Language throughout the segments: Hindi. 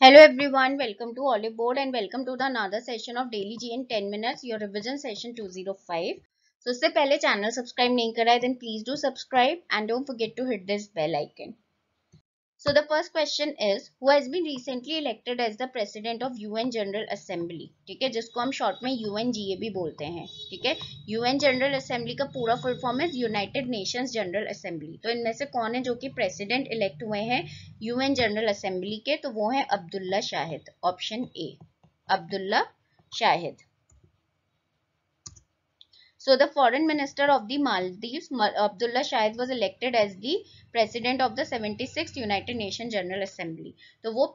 Hello everyone, welcome to Olive Board and welcome to the another session of Daily GN 10 minutes, your revision session 205. So इससे पहले चैनल सब्सक्राइब नहीं करा है then please do subscribe and don't forget to hit this bell icon. So the first question is, who has been recently elected as the president of UN General Assembly? ठीक है, जिसको हम शॉर्ट में UNGAB बोलते हैं. ठीक है, UN General Assembly का पूरा फुल फॉर्म है यूनाइटेड नेशंस जनरल असेंबली. तो इनमें से कौन है जो कि प्रेसिडेंट इलेक्ट हुए हैं UN जनरल असेंबली के? तो वो है Abdulla Shahid, option A, Abdulla Shahid. So the foreign minister of the Maldives, Abdullah Shahid, was elected as the president of the 76th United Nations General Assembly. तो वो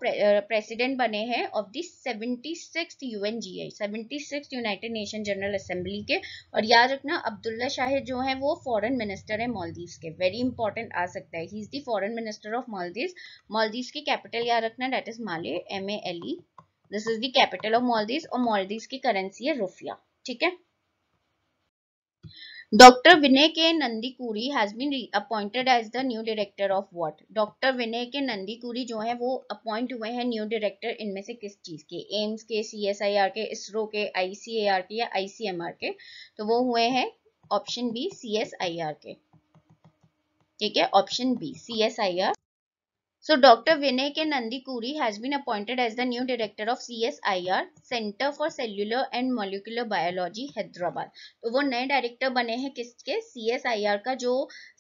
president बने हैं of the 76th UNGA, 76th United Nations General Assembly के. और याद रखना अब्दुल्ला शाहिद जो हैं वो foreign minister है मालदीव्स के. Very important आ सकता है. He is the foreign minister of Maldives. Maldives की capital याद रखना, that is Male, MALE. This is the capital of Maldives और मालदीव्स की currency है रुफिया. ठीक है. Dr. Vinay K. Nandicoori has been appointed as the new director of what? Dr. Vinay K. Nandicoori जो है वो अपॉइंट हुए हैं न्यू डायरेक्टर, इनमें से किस चीज के? एम्स के, CSIR के, इसरो के, ICAR के या ICMR के? तो वो हुए हैं ऑप्शन बी, CSIR के. ठीक है, option B, CSIR. So Dr. Vinay K. Nandicoori has been appointed as the new director of CSIR, Center for Cellular and Molecular Biology, Hyderabad. तो वो नए डायरेक्टर बने हैं किसके? CSIR का जो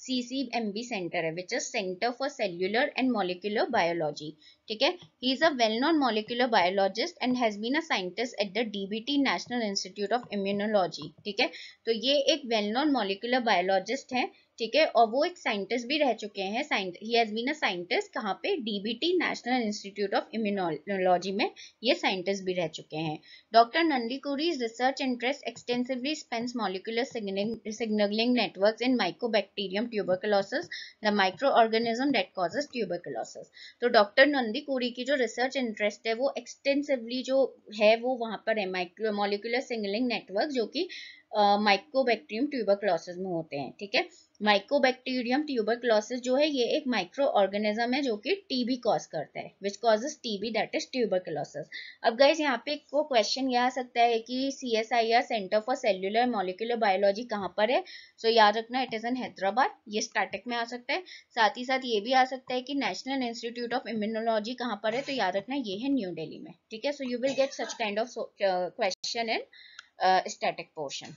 CCMB सेंटर है, which is Center for Cellular and Molecular Biology. ठीक है, he is a well-known molecular biologist and has been a scientist at the DBT National Institute of Immunology. ठीक है, तो ये एक well-known molecular biologist है. ठीक है, और वो एक साइंटिस्ट भी रह चुके हैं. He has been a scientist कहाँ पे? DBT national institute of immunology में ये साइंटिस्ट भी रह चुके हैं. Doctor Nandikuri research interest extensively spans molecular signalling networks in mycobacterium tuberculosis, the micro organism that causes tuberculosis. तो डॉक्टर नंदीकुरी की जो रिसर्च इंटरेस्ट है वो एक्सटेंसिवली जो है वो वहाँ पर है मॉलिक्यूलर सिग्नलिंग नेटवर्क जो कि माइकोबैक्टीरियम ट्यूबरकुलोसिस में होते हैं. ठीक है, माइकोबैक्टीरियम ट्यूबरकुलोसिस जो है ये एक माइक्रो ऑर्गेनिज्म है जो कि टीबी कॉज करता है, which causes TB that is tuberculosis. अब गाइस यहाँ पे को क्वेश्चन ये आ सकता है कि CSIR centre for cellular molecular biology कहाँ पर है? सो याद रखना इट इज इन हैदराबाद. ये स्टैटिक में आ सकता है. साथ ही साथ ये भी आ सकता है कि नेशनल इंस्टीट्यूट ऑफ इम्यूनोलॉजी कहाँ पर है? तो याद रखना ये है न्यू दिल्ली में. ठीक है, so you will get such kind of question in static portion.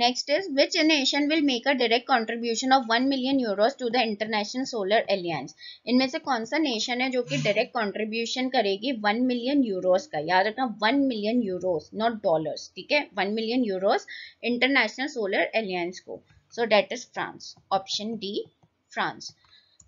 Next is, which nation will make a direct contribution of 1 million euros to the International Solar Alliance? इनमें से कौन सा नेशन है जो कि direct contribution करेगी 1 million euros का? याद रखना 1 million euros, not dollars. ठीक है, 1 million euros International Solar Alliance को. So that is France. Option D, France.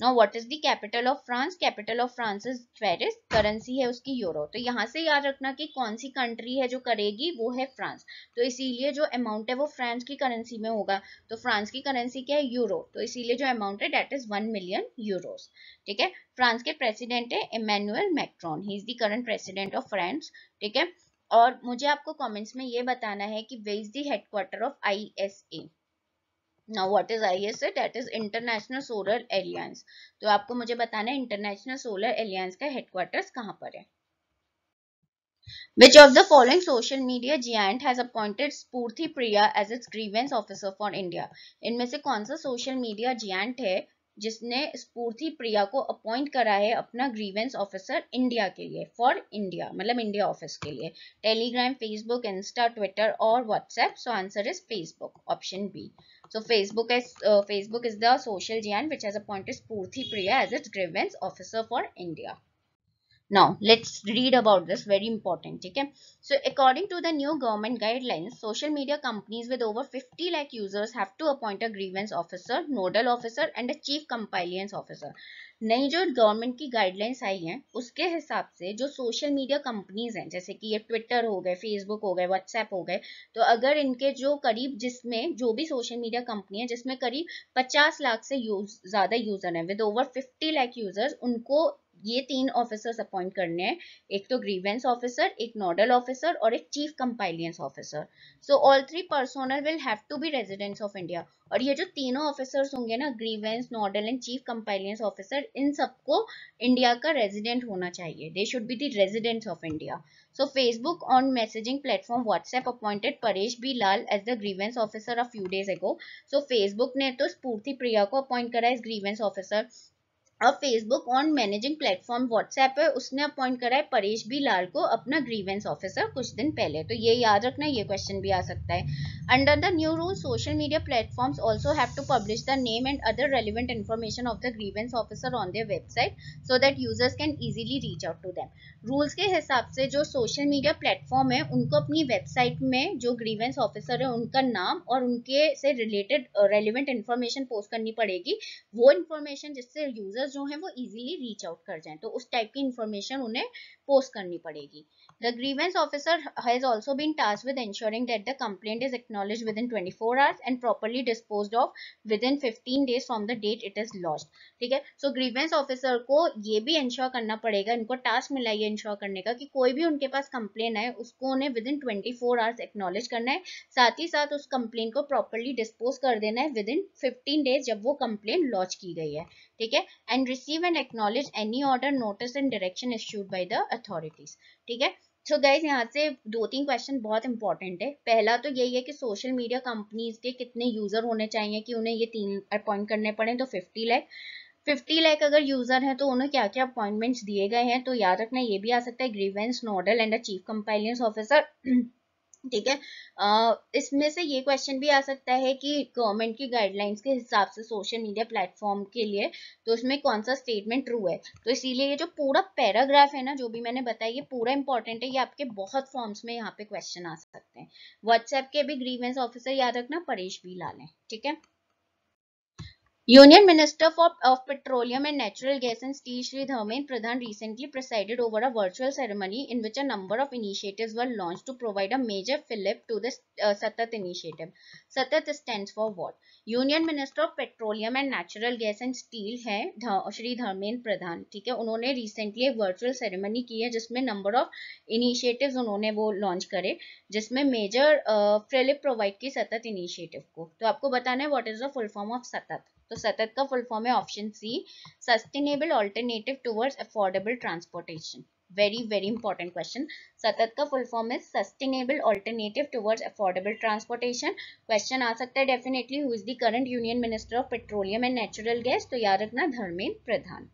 Now what is the capital of France? Capital of France is Paris. Currency है उसकी यूरो. तो यहाँ से याद रखना कि कौन सी कंट्री है जो करेगी, वो है फ्रांस. तो इसीलिए जो अमाउंट है वो फ्रांस की करेंसी में होगा. तो फ्रांस की करेंसी क्या है? यूरो. तो इसीलिए जो अमाउंट है डेट इज 1 मिलियन यूरोस. ठीक है, फ्रांस के प्रेसिडेंट है Emmanuel Macron. He is the current president of France. ठीक है, और मुझे आपको कॉमेंट्स में ये बताना है कि where is the headquarter of ISA. Now what is ISA? That is International Solar Alliance. तो आपको मुझे बताना है International Solar Alliance का headquarters कहाँ पर है. Which of the following social media giant has appointed Spurthi Priya as its grievance officer for India? इनमें से कौन सा social media giant है जिसने स्फूर्ति प्रिया को अपॉइंट करा है अपना ग्रीवेंस ऑफिसर इंडिया के लिए, फॉर इंडिया मतलब इंडिया ऑफिस के लिए? टेलीग्राम, फेसबुक, इंस्टा, ट्विटर और WhatsApp. So answer is Facebook, option B. So Facebook is the social giant which has appointed Spoorthi Priya as its grievance officer for India. Now let's read about this, very important. ठीक है, so according to the new government guidelines, social media companies with over 50 lakh users have to appoint a grievance officer, nodal officer and a chief compliance officer. नई जो गवर्नमेंट की गाइडलाइंस आई हैं उसके हिसाब से जो सोशल मीडिया कंपनीज हैं, जैसे कि ये ट्विटर हो गए, फेसबुक हो गए, व्हाट्सएप हो गए, तो अगर इनके जो करीब जिसमें जो भी सोशल मीडिया कंपनी है जिसमें करीब 50 लाख से ज़्यादा यूज़र हैं, विद ओवर 50 लाख यूज़र्स, उनको ये 3 ऑफिसर्स अपॉइंट करने हैं. एक तो ग्रीवेंस ऑफिसर, एक नोडल ऑफिसर और एक chief compliance officer. So all 3 personnel will have to be residents of India. और ये जो तीनों ऑफिसर्स होंगे ना, grievance, nodal and chief compliance officer, इन सबको इंडिया का रेजिडेंट होना चाहिए. They should be the residents of India. So Facebook on messaging platform WhatsApp appointed Paresh B Lal as the grievance officer a few days ago. So Facebook ने तो स्फूर्ति प्रिया को अपॉइंट करा है ग्रीवेंस ऑफिसर. अब Facebook on managing platform WhatsApp है, उसने अपॉइंट करा है परेश बी लाल को अपना ग्रीवेंस ऑफिसर कुछ दिन पहले. तो ये याद रखना, ये क्वेश्चन भी आ सकता है. Under the new rule social media platforms also have to publish the name and other relevant information of the grievance officer on their website so that users can easily reach out to them. Rules के हिसाब से जो सोशल मीडिया प्लेटफॉर्म है उनको अपनी वेबसाइट में जो ग्रीवेंस ऑफिसर है उनका नाम और उनके से रिलेटेड रेलिवेंट इन्फॉर्मेशन पोस्ट करनी पड़ेगी, वो इन्फॉर्मेशन जिससे यूजर्स जो है वो इजीली रीच आउट कर जाए, तो उस टाइप की इंफॉर्मेशन उन्हें पोस्ट करनी पड़ेगी. The grievance officer has also been tasked with ensuring that the complaint is acknowledged within 24 hours and properly disposed of within 15 days from the date it is lodged. ठीक है, so grievance officer को ये भी ensure करना पड़ेगा, इनको task मिला ये ensure करने का कि कोई भी उनके पास complaint आए उसको उन्हें within 24 hours acknowledge करना है, साथ ही साथ उस complaint को properly dispose कर देना है within 15 days जब वो complaint lodge की गई है. ठीक है, and receive and acknowledge any order, notice and direction issued by the authorities. ठीक है, तो गाइज यहाँ से दो तीन क्वेश्चन बहुत इंपॉर्टेंट है. पहला तो यही है कि सोशल मीडिया कंपनीज के कितने यूजर होने चाहिए कि उन्हें ये तीन अपॉइंट करने पड़े. तो 50 लाख अगर यूजर हैं तो उन्हें क्या क्या अपॉइंटमेंट्स दिए गए हैं, तो याद रखना ये भी आ सकता है grievance, nodal and chief compliance officer. ठीक है, इसमें से ये क्वेश्चन भी आ सकता है कि गवर्नमेंट की गाइडलाइंस के हिसाब से सोशल मीडिया प्लेटफॉर्म के लिए तो उसमें कौन सा स्टेटमेंट ट्रू है. तो इसीलिए ये जो पूरा पैराग्राफ है ना, जो भी मैंने बताया, ये पूरा इंपॉर्टेंट है. ये आपके बहुत फॉर्म्स में यहाँ पे क्वेश्चन आ सकते हैं. व्हाट्सएप के भी ग्रीवेंस ऑफिसर याद रखना परेश बी लाल है. ठीक है, Union Minister of Petroleum and Natural Gas and Steel Shri Dharmendra Pradhan recently presided over a virtual ceremony in which a number of initiatives were launched to provide a major fillip to the SATAT initiative. SATAT stands for what? Union minister of petroleum and natural gas and steel है श्री धर्मेंद्र प्रधान. ठीक है, उन्होंने रिसेंटली एक वर्चुअल सेरेमनी की है जिसमें नंबर ऑफ इनिशिएटिव्स उन्होंने वो लॉन्च करे, जिसमें मेजर फ्रिलिप प्रोवाइड की सतत इनिशिएटिव को. तो आपको बताना है what is the full form of SATAT. तो सतत का फुल फॉर्म है option C, sustainable alternative towards affordable transportation. Very very important question. SATAT का फुल फॉर्म है sustainable alternative towards affordable transportation. Question आ सकता है definitely who is the current union minister of petroleum and natural gas, तो याद रखना Dharmendra Pradhan.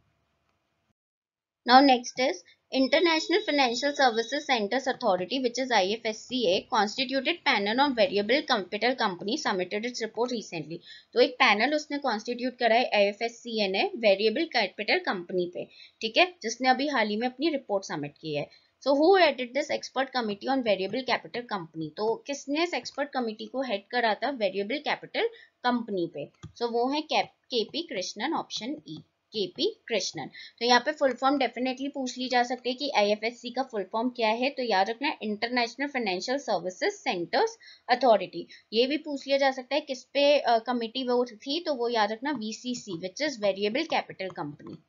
Now next is International Financial Services Centers Authority, which is IFSCA, constituted panel on variable capital company submitted its report recently. तो एक panel उसने constitute करा है IFSCA ने variable capital company पे. ठीक है, जिसने अभी हाल ही में अपनी report submit की है. So who headed this expert committee on variable capital company? तो किसने इस expert committee को head करा था variable capital company पे? So वो है KP Krishnan, option E. KP Krishnan. तो यहाँ पे फुल फॉर्म डेफिनेटली पूछ ली जा सकती है कि आईएफएससी का फुल फॉर्म क्या है, तो याद रखना international financial services centres authority. ये भी पूछ लिया जा सकता है किस पे कमिटी वो थी, तो वो याद रखना VCC which is variable capital company.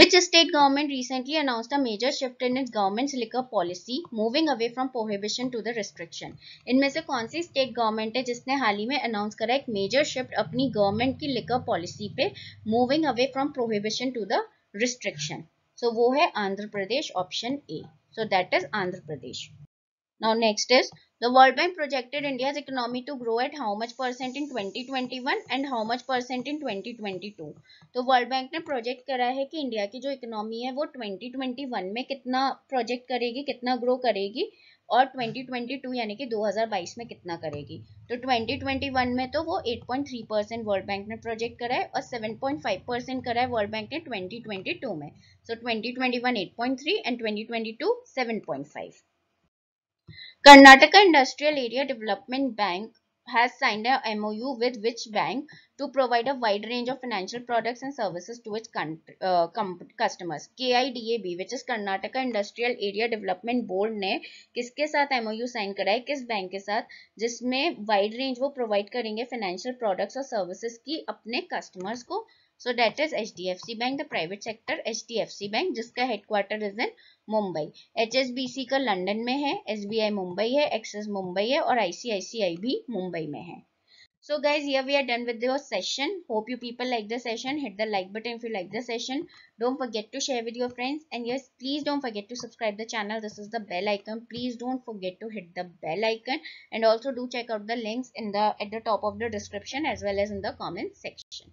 Which state government recently announced a major shift in its government's liquor policy, moving away from prohibition to the restriction? इनमें से कौन सी state government है जिसने हाल ही में अनाउंस करा एक major shift अपनी government की liquor policy पे, moving away from prohibition to the restriction? So वो है Andhra Pradesh, option A. So that is Andhra Pradesh. Now next is the World Bank projected India's economy to grow at how much percent in 2021 and how much percent in 2022. तो वर्ल्ड बैंक ने प्रोजेक्ट करा है कि इंडिया की जो इकोनॉमी है वो 2021 में कितना प्रोजेक्ट करेगी, कितना ग्रो करेगी, और 2022 यानी कि 2022 में कितना करेगी. तो 2021 में तो वो 8.3% वर्ल्ड बैंक ने प्रोजेक्ट करा है और 7.5% करा है वर्ल्ड बैंक ने 2022 में. So 2021 8.3 and 2022 7.5. Karnataka Industrial Area Development Bank has signed a MOU with which bank to provide a wide range of financial products and services to its customers. KIADB, which is Karnataka Industrial Area Development Board, ने किसके साथ MOU साइन करा है, किस बैंक के साथ, जिसमें वाइड रेंज वो प्रोवाइड करेंगे फाइनेंशियल प्रोडक्ट्स और सर्विसेज की अपने कस्टमर्स को. So that is HDFC Bank, the private sector HDFC Bank, जिसका headquarter is in Mumbai. HSBC का लंदन में है, SBI मुंबई है, एक्सिस मुंबई है और ICICI भी मुंबई में है. So guys, here we are done with the session. Hope you people like the session. Hit the like button if you like the session. Don't forget to share with your friends. And yes, please don't forget to subscribe the channel. This is the bell icon. Please don't forget to hit the bell icon. And also do check out the links at the top of the description as well as in the comment section.